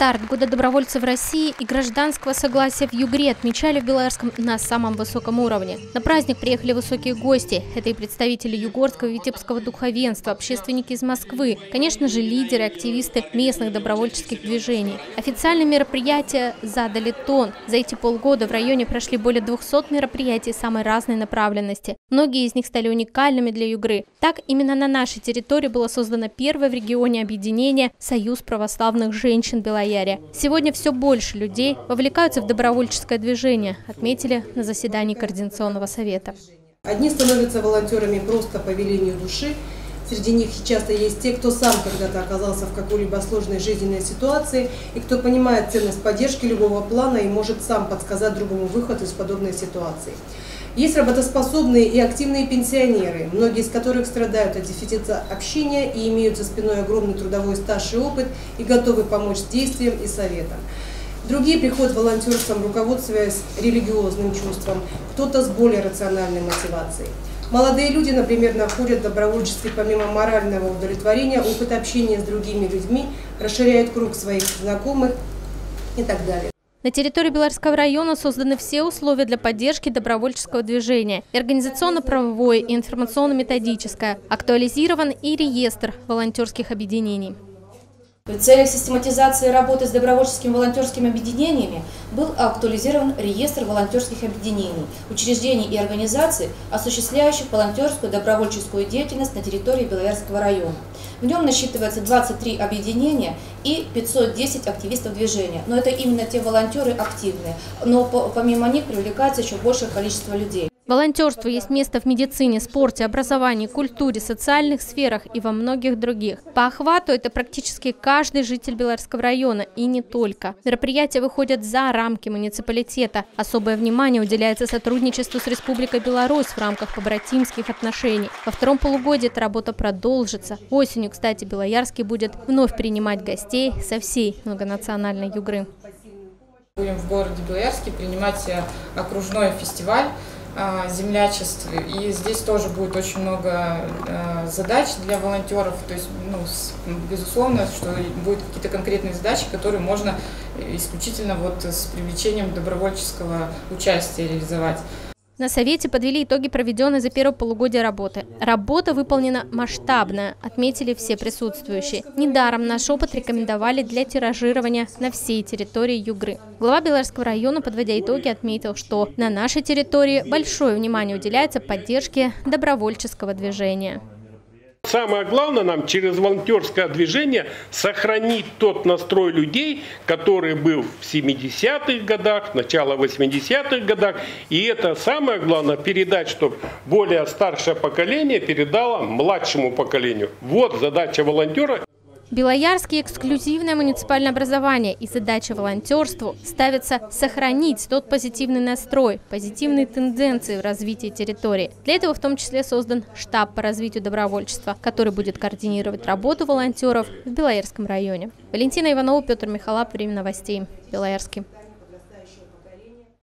Старт года добровольцев России и гражданского согласия в Югре отмечали в Белоярском на самом высоком уровне. На праздник приехали высокие гости. Это и представители югорского и витебского духовенства, общественники из Москвы, конечно же, лидеры, активисты местных добровольческих движений. Официальные мероприятия задали тон. За эти полгода в районе прошли более 200 мероприятий самой разной направленности. Многие из них стали уникальными для Югры. Так, именно на нашей территории было создано первое в регионе объединение «Союз православных женщин Белояри». Сегодня все больше людей вовлекаются в добровольческое движение, отметили на заседании Координационного совета. Одни становятся волонтерами просто по велению души. Среди них часто есть те, кто сам когда-то оказался в какой-либо сложной жизненной ситуации и кто понимает ценность поддержки любого плана и может сам подсказать другому выход из подобной ситуации. Есть работоспособные и активные пенсионеры, многие из которых страдают от дефицита общения и имеют за спиной огромный трудовой стаж и опыт и готовы помочь действиям и советам. Другие приходят волонтерством, руководствуясь религиозным чувством, кто-то с более рациональной мотивацией. Молодые люди, например, находят в добровольчестве помимо морального удовлетворения опыт общения с другими людьми, расширяют круг своих знакомых и так далее. На территории Белоярского района созданы все условия для поддержки добровольческого движения. Организационно-правовое и информационно-методическое. Актуализирован и реестр волонтерских объединений. В целях систематизации работы с добровольческими волонтерскими объединениями был актуализирован реестр волонтерских объединений, учреждений и организаций, осуществляющих волонтерскую добровольческую деятельность на территории Белоярского района. В нем насчитывается 23 объединения и 510 активистов движения. Но это именно те волонтеры активные, но помимо них привлекается еще большее количество людей. Волонтерству есть место в медицине, спорте, образовании, культуре, социальных сферах и во многих других. По охвату это практически каждый житель Белоярского района и не только. Мероприятия выходят за рамки муниципалитета. Особое внимание уделяется сотрудничеству с Республикой Беларусь в рамках побратимских отношений. Во втором полугодии эта работа продолжится. Осенью, кстати, Белоярский будет вновь принимать гостей со всей многонациональной Югры. Будем в городе Белоярске принимать окружной фестиваль землячеств, и здесь тоже будет очень много задач для волонтеров, то есть, безусловно, что будут какие-то конкретные задачи, которые можно исключительно вот с привлечением добровольческого участия реализовать. На совете подвели итоги проведенной за первое полугодие работы. Работа выполнена масштабно, отметили все присутствующие. Недаром наш опыт рекомендовали для тиражирования на всей территории Югры. Глава Белоярского района, подводя итоги, отметил, что на нашей территории большое внимание уделяется поддержке добровольческого движения. Самое главное нам через волонтерское движение сохранить тот настрой людей, который был в 70-х годах, начало 80-х годах. И это самое главное передать, чтобы более старшее поколение передало младшему поколению. Вот задача волонтера. Белоярский эксклюзивное муниципальное образование, и задача волонтерству ставится сохранить тот позитивный настрой, позитивные тенденции в развитии территории. Для этого в том числе создан штаб по развитию добровольчества, который будет координировать работу волонтеров в Белоярском районе. Валентина Иванова, Петр Михалов, Время новостей, Белоярский.